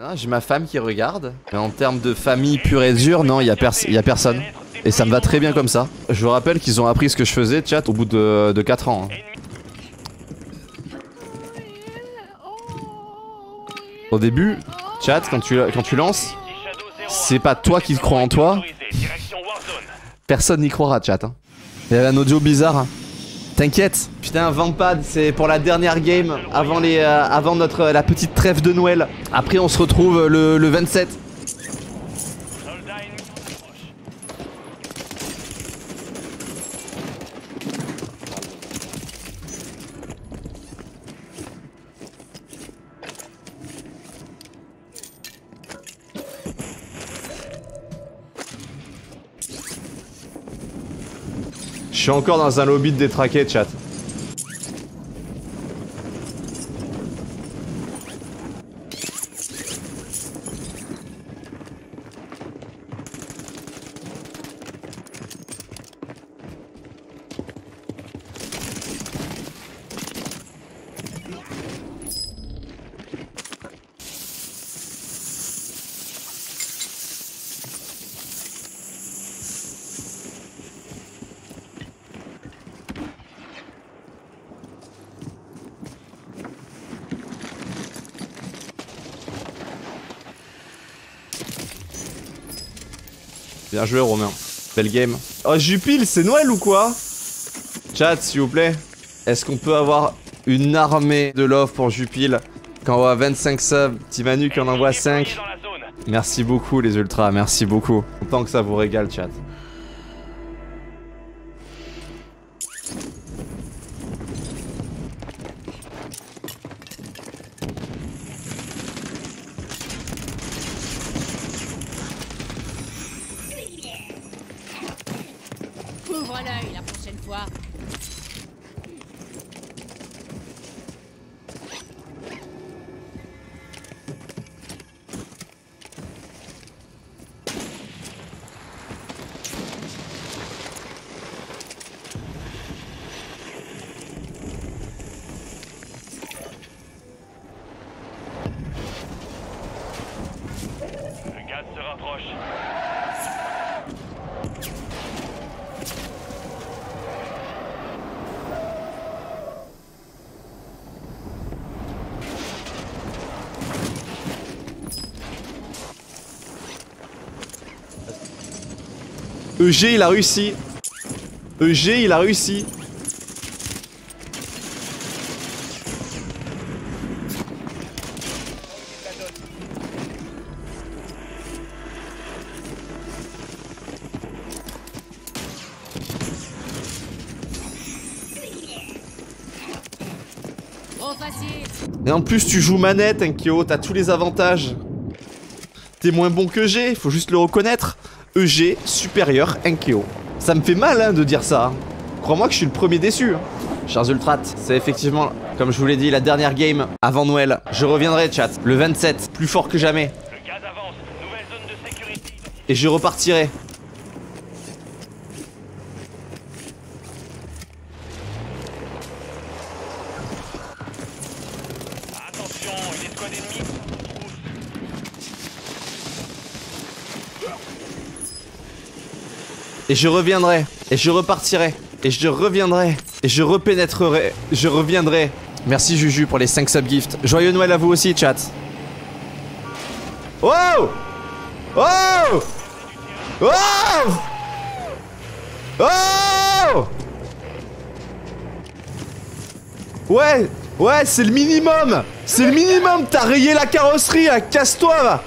Ah, j'ai ma femme qui regarde. Mais en termes de famille pure et dure, non, y a personne. Et ça me va très bien comme ça. Je vous rappelle qu'ils ont appris ce que je faisais, chat, au bout de 4 ans. Hein. Au début, chat, quand tu lances, c'est pas toi qui crois en toi. Personne n'y croira, chat. Hein. Il y avait un audio bizarre. Hein. T'inquiète. Putain, Vampad, c'est pour la dernière game avant, la petite trêve de Noël. Après, on se retrouve le 27. Je suis encore dans un lobby de détraqué, chat. Bien joué, Romain. Belle game. Oh, Jupile, c'est Noël ou quoi? Chat, s'il vous plaît. Est-ce qu'on peut avoir une armée de love pour Jupile? Quand on voit 25 subs, Timanu qui en envoie 5. Merci beaucoup, les ultras. Merci beaucoup. Tant que ça vous régale, chat. Ouvre l'œil la prochaine fois. Le gaz se rapproche. EG, il a réussi. EG, il a réussi. Et en plus, tu joues manette, Enkyo, t'as tous les avantages. T'es moins bon que EG, faut juste le reconnaître. EG supérieur Enkyo. Ça me fait mal hein, de dire ça. Hein. Crois-moi que je suis le premier déçu. Hein. Chers ultrates, c'est effectivement, comme je vous l'ai dit, la dernière game avant Noël. Je reviendrai, chat, le 27, plus fort que jamais. Le gaz avance. Nouvelle zone de sécurité. Et je repartirai. Attention, une escouade ennemie. Et je reviendrai, et je repartirai, et je reviendrai, et je repénétrerai, je reviendrai. Merci Juju pour les 5 subgifts. Joyeux Noël à vous aussi, chat. Oh! Oh! Oh! Oh! Ouais! Ouais, c'est le minimum! C'est le minimum! T'as rayé la carrosserie, là! Casse-toi, là!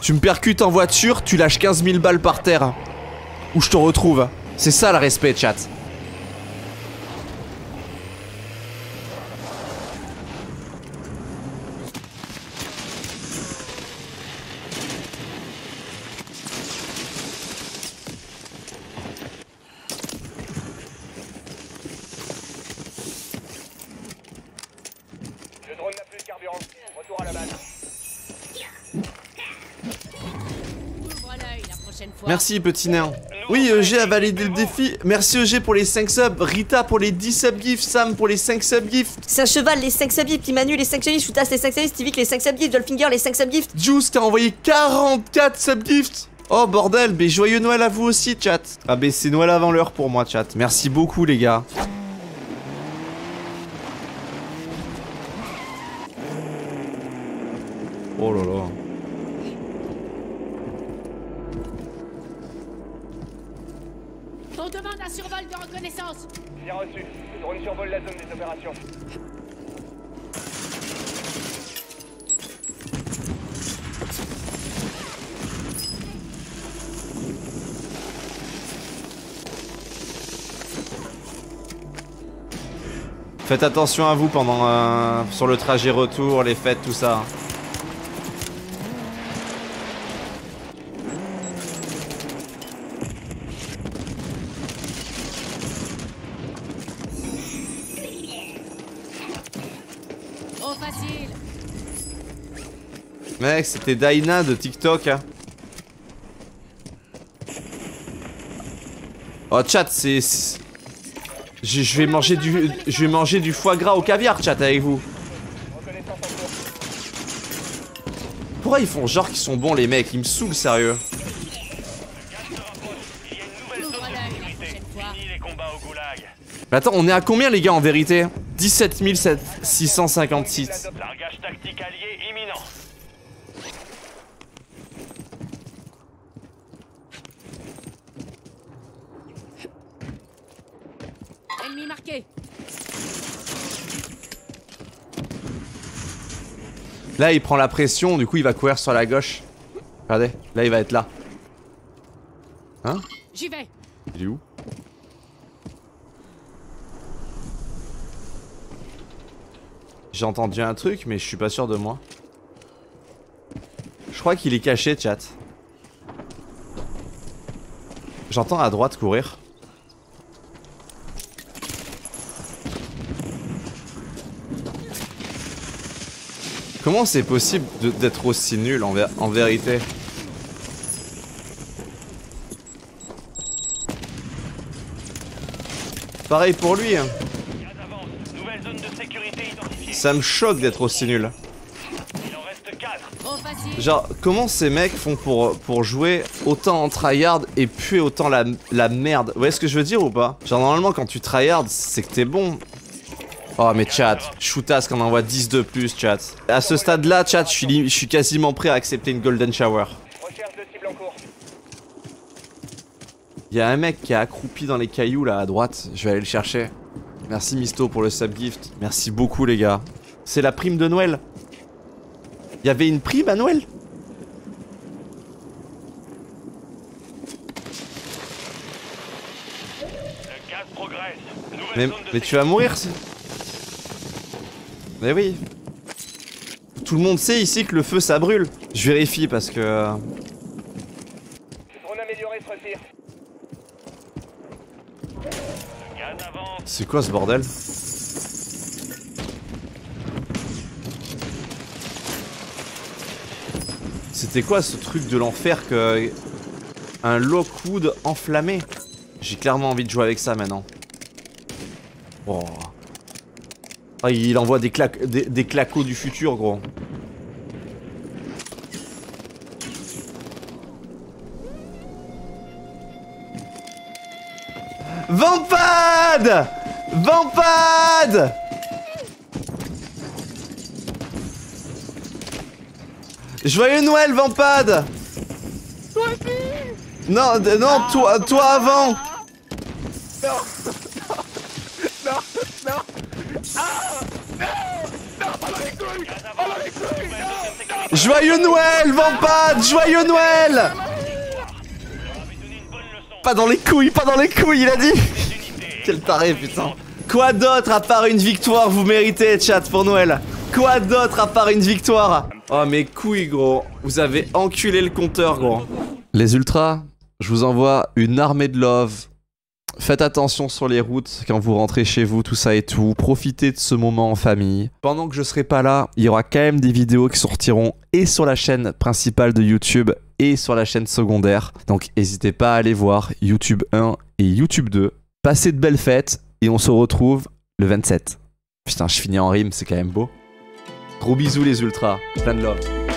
Tu me percutes en voiture, tu lâches 15 000 balles par terre. Où je te retrouve. C'est ça le respect, chat. Le drone n'a plus de carburant. Retour à la base. Merci, petit nain. Oui, Eugé a validé le défi. Merci Eugé pour les 5 subs, Rita pour les 10 subgifts, Sam pour les 5 subgifts. Saint-Cheval, les 5 subgifts, Timanu, les 5 subgifts, Foutas, les 5 subgifts, Tivik, les 5 subgifts, Dolphinger, les 5 subgifts. Juice, t'as envoyé 44 subgifts. Oh bordel, mais joyeux Noël à vous aussi, chat. Ah, mais c'est Noël avant l'heure pour moi, chat. Merci beaucoup, les gars. Oh là là. On demande un survol de reconnaissance. Bien reçu. Le drone survole la zone des opérations. Faites attention à vous pendant sur le trajet retour, les fêtes, tout ça. Mec, c'était Daina de TikTok. Hein. Oh chat, c'est... Je vais manger du foie gras au caviar, chat, avec vous. Pourquoi ils font genre qu'ils sont bons, les mecs? Ils me saoulent, sérieux. Mais attends, on est à combien, les gars, en vérité? 17 656. Largage tactique allié imminent. Là il prend la pression, du coup il va courir sur la gauche. Regardez, là il va être là. Hein? J'y vais. Il est où? J'ai entendu un truc mais je suis pas sûr de moi. Je crois qu'il est caché, chat. J'entends à droite courir. Comment c'est possible d'être aussi nul en vérité? Pareil pour lui. Hein. Ça me choque d'être aussi nul. Genre, comment ces mecs font pour jouer autant en tryhard et puer autant la merde? Vous voyez ce que je veux dire ou pas? Genre, normalement, quand tu tryhard, c'est que t'es bon. Oh mais chat, shootas qu'on envoie 10 de plus, chat. À ce stade là, chat, je suis quasiment prêt à accepter une golden shower. Il y a un mec qui est accroupi dans les cailloux là à droite, je vais aller le chercher. Merci Misto pour le subgift, merci beaucoup les gars. C'est la prime de Noël. Il y avait une prime à Noël? Le gaz progresse. Mais tu vas mourir. Mais oui. Tout le monde sait ici que le feu ça brûle. Je vérifie parce que... C'est quoi ce bordel? C'était quoi ce truc de l'enfer que... Un Lockwood enflammé? J'ai clairement envie de jouer avec ça maintenant. Oh. Ah, il envoie des claquots du futur, gros. Vampad! Vampad! Joyeux Noël, Vampad! Toi aussi! Non, non, toi avant! Non! Joyeux Noël, Vampad! Joyeux Noël! Pas dans les couilles, pas dans les couilles, il a dit! Quel taré, putain! Quoi d'autre à part une victoire vous méritez, chat, pour Noël? Quoi d'autre à part une victoire? Oh, mes couilles, gros! Vous avez enculé le compteur, gros! Les ultras, je vous envoie une armée de love. Faites attention sur les routes quand vous rentrez chez vous, tout ça et tout. Profitez de ce moment en famille. Pendant que je serai pas là, il y aura quand même des vidéos qui sortiront et sur la chaîne principale de YouTube et sur la chaîne secondaire. Donc n'hésitez pas à aller voir YouTube 1 et YouTube 2. Passez de belles fêtes et on se retrouve le 27. Putain, je finis en rime, c'est quand même beau. Gros bisous les ultras, plein de love.